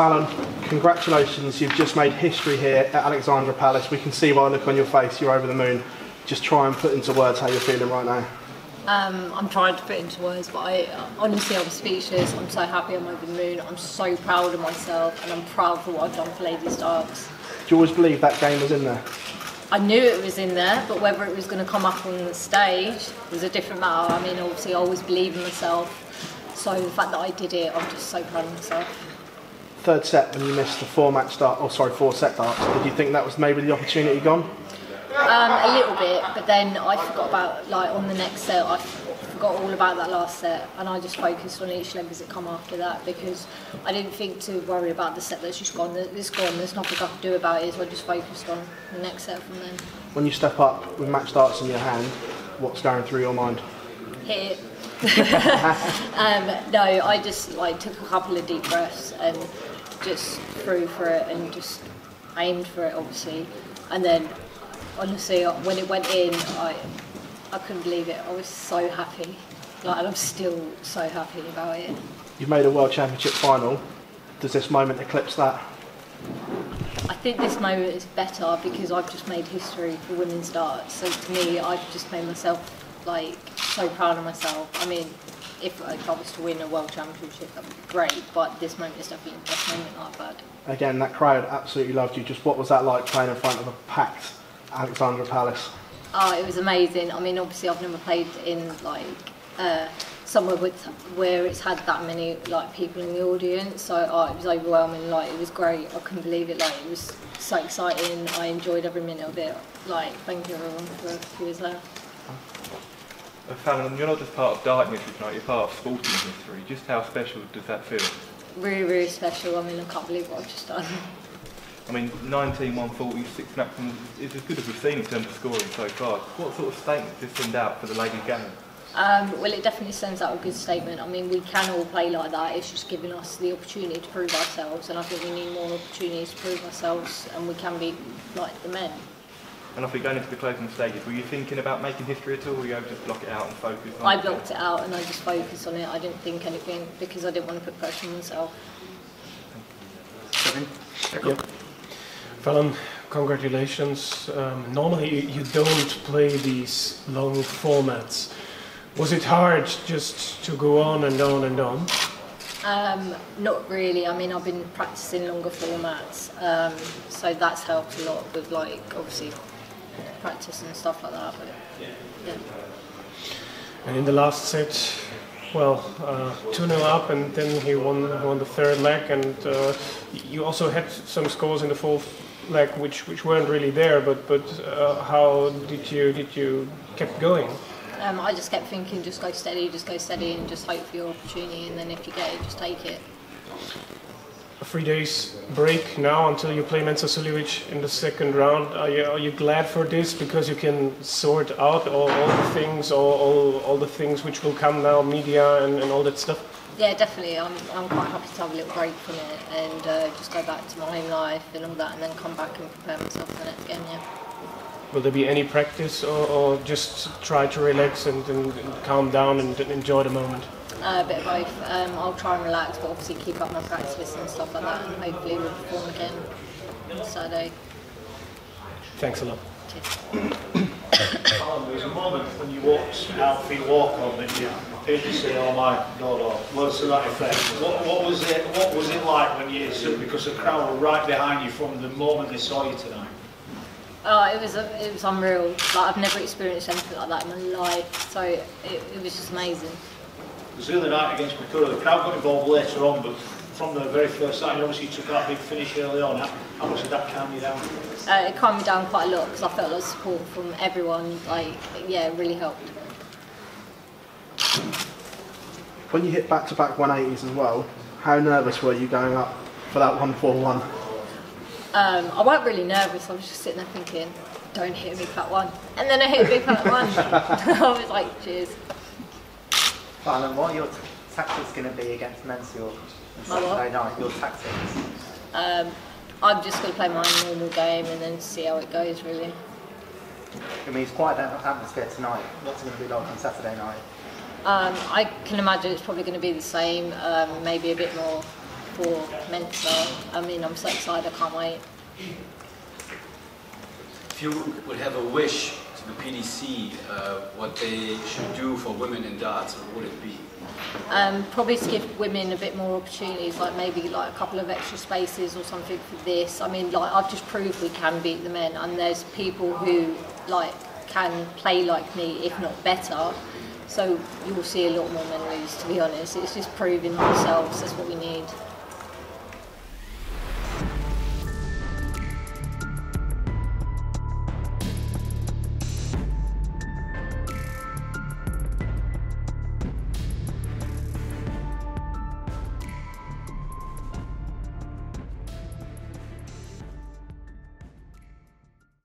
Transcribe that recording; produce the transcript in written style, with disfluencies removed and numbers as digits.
Fallon, congratulations, you've just made history here at Alexandra Palace. We can see by the look on your face, you're over the moon. Just try and put into words how you're feeling right now. I'm trying to put into words, but honestly, I'm speechless. I'm so happy I'm over the moon. I'm so proud of myself, and I'm proud for what I've done for Ladies Darts. Do you always believe that game was in there? I knew it was in there, but whether it was going to come up on the stage was a different matter. I mean, obviously, I always believe in myself. So the fact that I did it, I'm just so proud of myself. Third set, when you missed the four-set darts, did you think that was maybe the opportunity gone? A little bit, but then I forgot about, like, on the next set, I forgot all about that last set, and I just focused on each leg as it come after that, because I didn't think to worry about the set that's just gone. It's gone, there's nothing I can do about it, so I just focused on the next set from then. When you step up with match darts in your hand, what's going through your mind? Hit it. No, I just, like, took a couple of deep breaths and just threw for it and just aimed for it, obviously. And then, honestly, when it went in, I couldn't believe it. I was so happy, like, and I'm still so happy about it. You've made a World Championship final. Does this moment eclipse that? I think this moment is better because I've just made history for women's darts. So to me, I've just made myself, like, so proud of myself. I mean, if I was to win a World Championship, that would be great, but this moment is definitely the best moment I've had. Again, that crowd absolutely loved you. Just what was that like, playing in front of a packed Alexandra Palace? Oh, it was amazing. I mean, obviously, I've never played in, like, somewhere where it's had that many, like, people in the audience, so it was overwhelming. Like, it was great. I couldn't believe it. Like, it was so exciting. I enjoyed every minute of it. Like, thank you everyone for who was there. Fallon, you're not just part of dart history tonight, you're part of sporting history. Just how special does that feel? Really, really special. I mean, I can't believe what I've just done. I mean, 19, 146 maximum is as good as we've seen in terms of scoring so far. What sort of statement does this send out for the ladies' game? Well, it definitely sends out a good statement. I mean, we can all play like that. It's just giving us the opportunity to prove ourselves, and I think we need more opportunities to prove ourselves, and we can be like the men. And if we're going into the closing stages, were you thinking about making history at all, or were you able to block it out and focus on it? I blocked it out and I just focused on it. I didn't think anything because I didn't want to put pressure on myself. Kevin? Yep. Fallon, congratulations. Normally you don't play these long formats. Was it hard just to go on and on and on? Not really. I mean, I've been practicing longer formats, so that's helped a lot with, like, obviously practice and stuff like that. But, yeah. And in the last set, well, 2-0 up, and then he won the third leg, and you also had some scores in the fourth leg which weren't really there. But how did you kept going? I just kept thinking, just go steady, and just hope for your opportunity. And then if you get it, just take it. 3 days break now until you play Mensah-Soloveich in the second round. Are you glad for this because you can sort out all the things, all the things which will come now, media and all that stuff? Yeah, definitely. I'm quite happy to have a little break from it and just go back to my home life and all that, and then come back and prepare myself for the next game. Yeah. Will there be any practice, or just try to relax and calm down and enjoy the moment? A bit of both. I'll try and relax, but obviously keep up my practice and stuff like that, and hopefully we'll perform again on Saturday. Thanks a lot. There's a moment when you walked out for your walk-on that you say, "Oh my God," or words to that effect. What was it like when you stood, because the crowd were right behind you from the moment they saw you tonight? Oh, it was unreal. Like, I've never experienced anything like that in my life, so it was just amazing. It was the other night against Makura. The crowd got involved later on, but from the very first time, obviously you took that big finish early on. How much did that calm you down? It calmed me down quite a lot because I felt a lot of support from everyone. Like, yeah, it really helped. When you hit back-to-back 180s as well, how nervous were you going up for that 141? I wasn't really nervous. I was just sitting there thinking, don't hit a big fat one. And then I hit a big fat one. I was like, cheers. Fallon, what are your tactics going to be against Mensah on Saturday night? Your tactics? I'm just going to play my normal game and then see how it goes, really. I mean, it's quite an atmosphere tonight. What's it going to be like on Saturday night? I can imagine it's probably going to be the same, maybe a bit more for Mensah. I mean, I'm so excited, I can't wait. If you would have a wish to the PDC, what they should do for women in darts, what would it be? Probably to give women a bit more opportunities, like maybe like a couple of extra spaces or something for this. I mean, like, I've just proved we can beat the men, and there's people who like can play like me, if not better. So you will see a lot more men lose, to be honest. It's just proving ourselves, that's what we need.